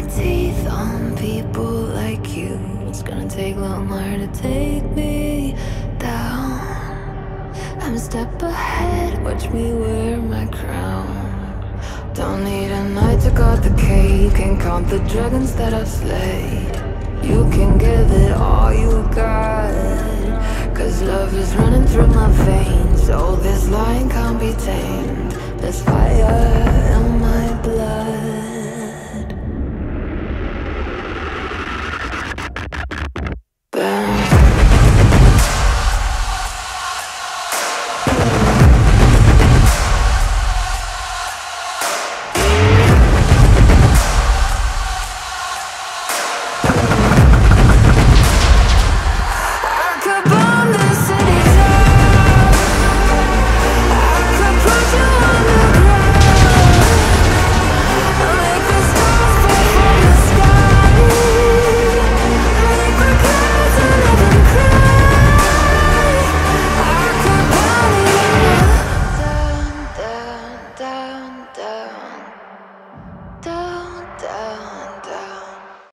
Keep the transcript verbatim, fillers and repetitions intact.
my teeth on people like you. It's gonna take longer to take me down. I'm a step ahead, watch me wear my crown. Don't need a knife to cut the cake, can count the dragons that I've slayed. You can give it all you got, 'cause love is running through my veins.